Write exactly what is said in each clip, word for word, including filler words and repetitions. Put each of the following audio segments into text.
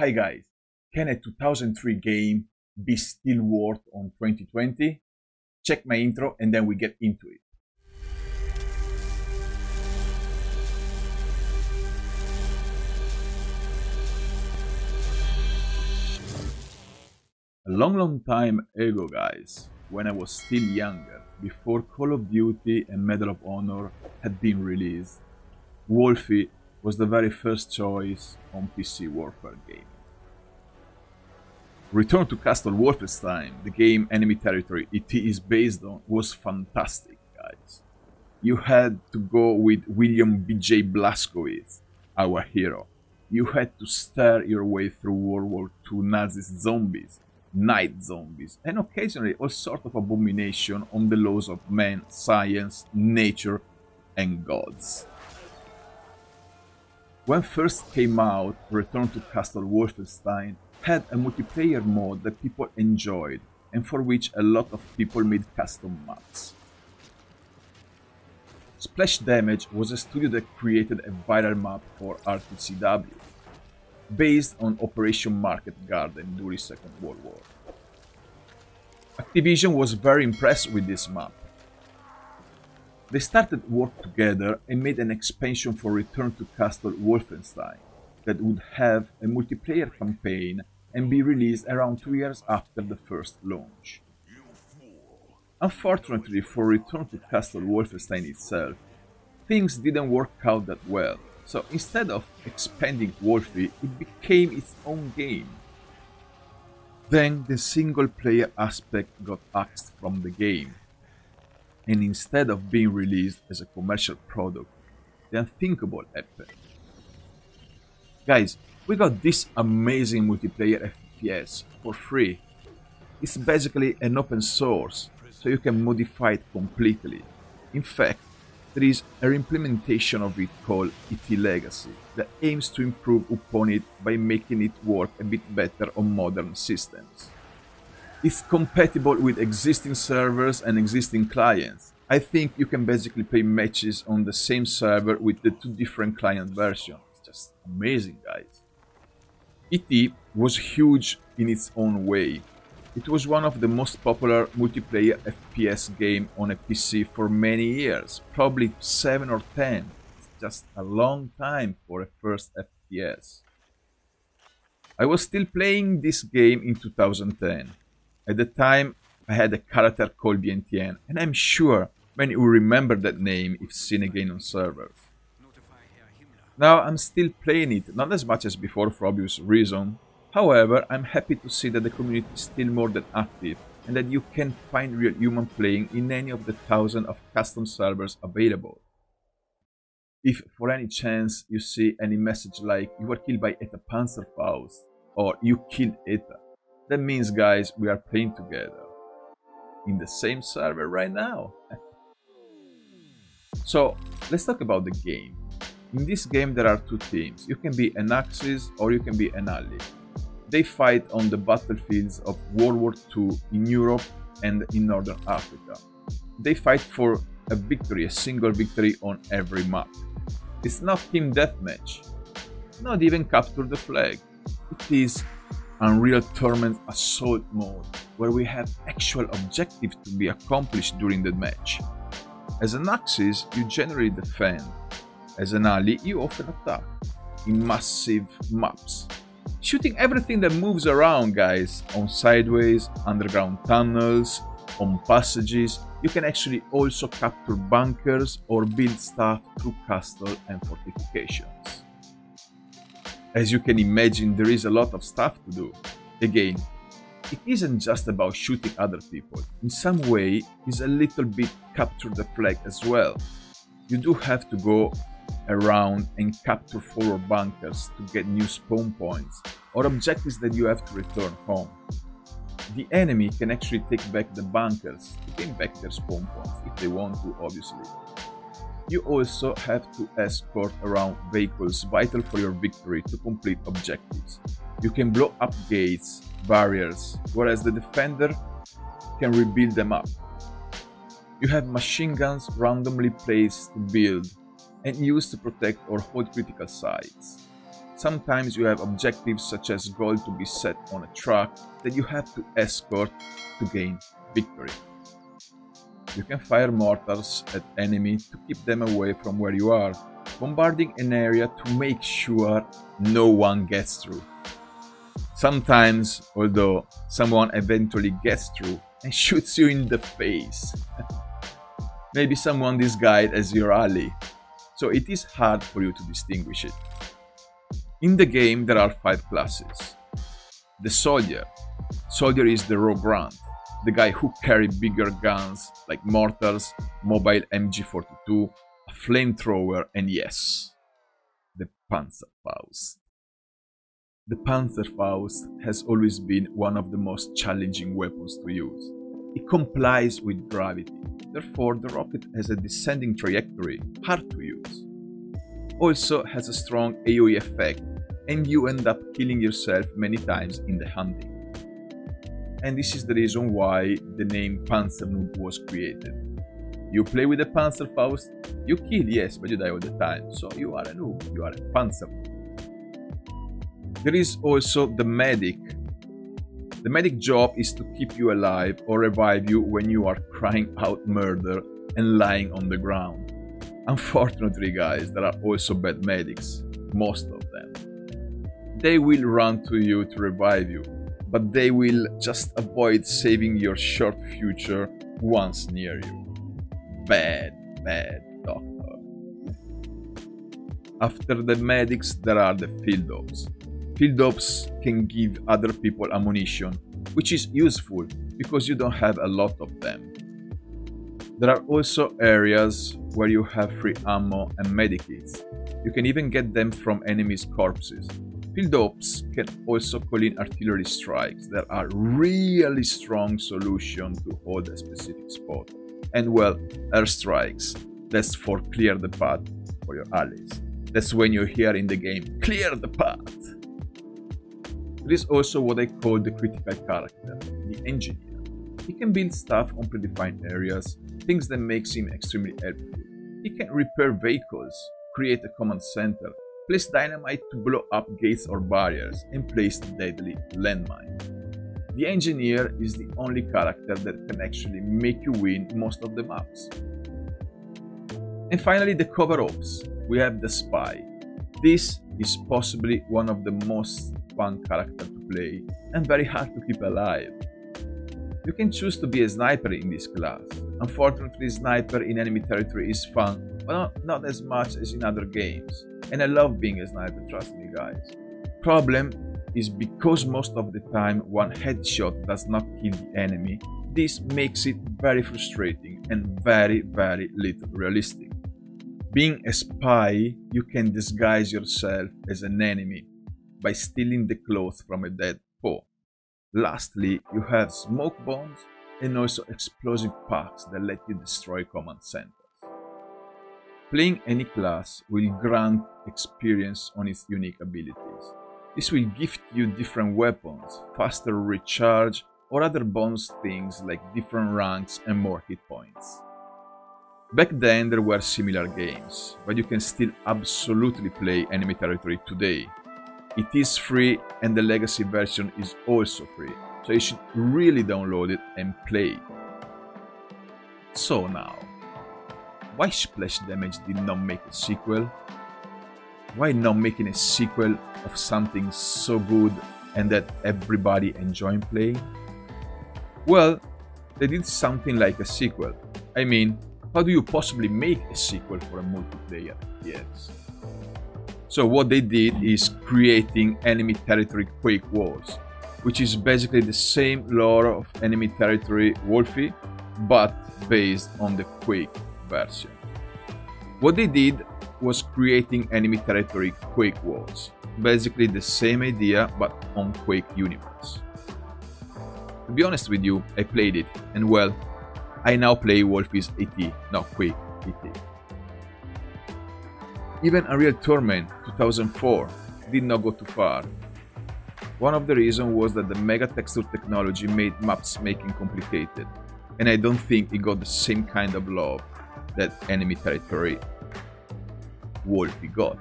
Hi guys, can a two thousand three game be still worth on twenty twenty? Check my intro and then we get into it. A long, long time ago guys, when I was still younger, before Call of Duty and Medal of Honor had been released, Wolfie was the very first choice on P C warfare game. Return to Castle Wolfenstein, the game Enemy Territory E T is based on, was fantastic, guys. You had to go with William B J Blazkowicz, our hero. You had to steer your way through World War Two Nazi zombies, night zombies, and occasionally all sorts of abomination on the laws of man, science, nature, and gods. When first came out, Return to Castle Wolfenstein had a multiplayer mode that people enjoyed and for which a lot of people made custom maps. Splash Damage was a studio that created a viral map for R T C W, based on Operation Market Garden during Second World War. Activision was very impressed with this map. They started work together and made an expansion for Return to Castle Wolfenstein that would have a multiplayer campaign and be released around two years after the first launch. Unfortunately for Return to Castle Wolfenstein itself, things didn't work out that well, so instead of expanding Wolfie, it became its own game. Then the single-player aspect got axed from the game, and instead of being released as a commercial product, the unthinkable happened. Guys, we got this amazing multiplayer F P S for free. It's basically an open source, so you can modify it completely. In fact, there is a implementation of it called E T Legacy that aims to improve upon it by making it work a bit better on modern systems. It's compatible with existing servers and existing clients. I think you can basically play matches on the same server with the two different client versions. It's just amazing, guys. E T was huge in its own way. It was one of the most popular multiplayer F P S game on a P C for many years, probably seven or ten. It's just a long time for a first F P S. I was still playing this game in two thousand ten. At the time, I had a character called Vientiane, and I'm sure many will remember that name if seen again on servers. Now I'm still playing it, not as much as before for obvious reason. However, I'm happy to see that the community is still more than active, and that you can find real human playing in any of the thousands of custom servers available. If for any chance you see any message like "you were killed by Eta Panzerfaust" or "you killed Eta," that means, guys, we are playing together in the same server right now. So, let's talk about the game. In this game, there are two teams. You can be an Axis or you can be an Ally. They fight on the battlefields of World War Two in Europe and in Northern Africa. They fight for a victory, a single victory on every map. It's not team deathmatch, not even capture the flag. It is Unreal Tournament Assault mode, where we have actual objectives to be accomplished during the match. As an Axis, you generally defend. As an Ally, you often attack in massive maps, shooting everything that moves around, guys, on sideways, underground tunnels, on passages. You can actually also capture bunkers or build stuff through castles and fortifications. As you can imagine, there is a lot of stuff to do. Again, it isn't just about shooting other people. In some way, it's a little bit capture the flag as well. You do have to go around and capture forward bunkers to get new spawn points or objectives that you have to return home. The enemy can actually take back the bunkers to gain back their spawn points if they want to, obviously. You also have to escort around vehicles vital for your victory to complete objectives. You can blow up gates, barriers, whereas the defender can rebuild them up. You have machine guns randomly placed to build and used to protect or hold critical sites. Sometimes you have objectives such as goal to be set on a truck that you have to escort to gain victory. You can fire mortars at enemy to keep them away from where you are, bombarding an area to make sure no one gets through. Sometimes, although, someone eventually gets through and shoots you in the face. Maybe someone disguised as your ally, so it is hard for you to distinguish it. In the game there are five classes. The Soldier. Soldier is the raw grunt, the guy who carries bigger guns like mortars, mobile M G forty-two, a flamethrower, and yes, the Panzerfaust. The Panzerfaust has always been one of the most challenging weapons to use. It complies with gravity, therefore the rocket has a descending trajectory, hard to use. Also has a strong A O E effect, and you end up killing yourself many times in the hunting. And this is the reason why the name Panzernoob was created. You play with the Panzerfaust, you kill, yes, but you die all the time, so you are a noob, you are a Panzernoob. There is also the Medic. The medic job is to keep you alive or revive you when you are crying out murder and lying on the ground. Unfortunately guys, there are also bad medics, most of them. They will run to you to revive you, but they will just avoid saving your short future once near you. Bad, bad doctor. After the medics, there are the field ops. Field ops can give other people ammunition, which is useful because you don't have a lot of them. There are also areas where you have free ammo and medikits. You can even get them from enemies' corpses. Field ops can also call in artillery strikes that are really strong solution to hold a specific spot. And well, airstrikes, that's for clear the path for your allies. That's when you hear in the game, clear the path! There is also what I call the critical character, the engineer. He can build stuff on predefined areas, things that makes him extremely helpful. He can repair vehicles, create a command center, place dynamite to blow up gates or barriers, and place deadly landmine. The engineer is the only character that can actually make you win most of the maps. And finally, the cover ops. We have the spy. This is possibly one of the most fun character to play and very hard to keep alive. You can choose to be a sniper in this class. Unfortunately, sniper in enemy territory is fun, but not, not as much as in other games. And I love being a sniper, trust me guys. Problem is because most of the time one headshot does not kill the enemy, this makes it very frustrating and very very little realistic. Being a spy, you can disguise yourself as an enemy by stealing the clothes from a dead foe. Lastly, you have smoke bombs and also explosive packs that let you destroy command centers. Playing any class will grant experience on its unique abilities. This will gift you different weapons, faster recharge, or other bonus things like different ranks and more hit points. Back then there were similar games, but you can still absolutely play Enemy Territory today. It is free and the legacy version is also free, so you should really download it and play. So now, why Splash Damage did not make a sequel? Why not making a sequel of something so good and that everybody enjoying playing? Well, they did something like a sequel. I mean, how do you possibly make a sequel for a multiplayer? Yes. So what they did is creating Enemy Territory Quake Wars, which is basically the same lore of Enemy Territory Wolfie, but based on the Quake version. What they did was creating Enemy Territory Quake Wars, basically the same idea but on Quake universe. To be honest with you, I played it, and well, I now play Wolfie's E T, not Quake E T. Even Unreal Tournament two thousand four did not go too far. One of the reasons was that the mega texture technology made maps making complicated, and I don't think it got the same kind of love that Enemy Territory Wolfie got.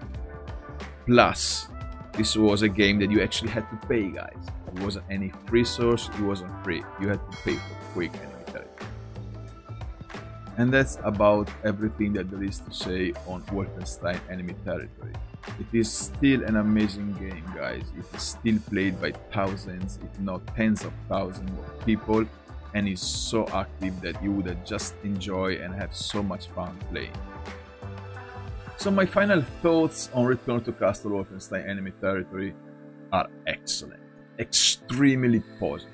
Plus, this was a game that you actually had to pay, guys. It wasn't any free source, it wasn't free. You had to pay for Quake Enemy Territory. And that's about everything that there is to say on Wolfenstein Enemy Territory. It is still an amazing game, guys. It is still played by thousands, if not tens of thousands of people, and is so active that you would just enjoy and have so much fun playing. So my final thoughts on Return to Castle Wolfenstein Enemy Territory are excellent, extremely positive.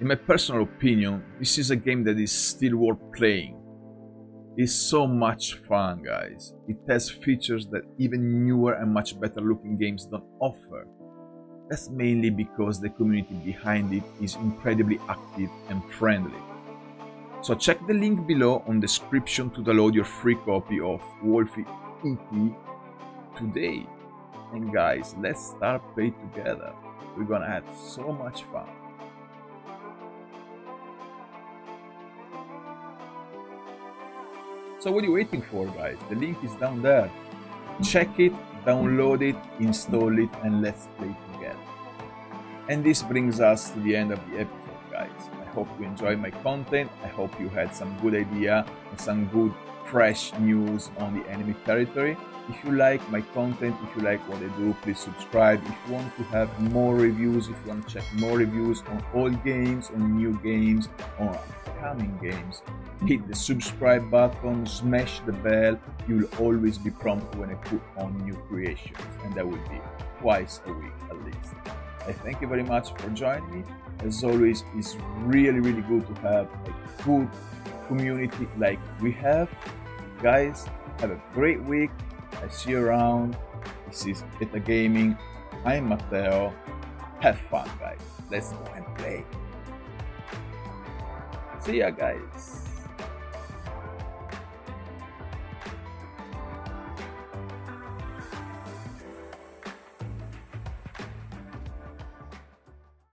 In my personal opinion, this is a game that is still worth playing. It's so much fun, guys. It has features that even newer and much better looking games don't offer. That's mainly because the community behind it is incredibly active and friendly. So check the link below on the description to download your free copy of Wolfie E T today. And guys, let's start playing together. We're gonna have so much fun. So what are you waiting for, guys? The link is down there. Check it, download it, install it, and let's play together. And this brings us to the end of the episode, guys. I hope you enjoyed my content. I hope you had some good idea and some good fresh news on the Enemy Territory. If you like my content, if you like what I do, please subscribe. If you want to have more reviews, if you want to check more reviews on old games, on new games, on upcoming games, hit the subscribe button, smash the bell. You'll always be prompted when I put on new creations, and that will be twice a week at least. I thank you very much for joining me. As always, it's really, really good to have a good community like we have. Guys, have a great week. I see you around. This is Eta Gaming. I'm Matteo. Have fun, guys. Let's go and play. See ya, guys.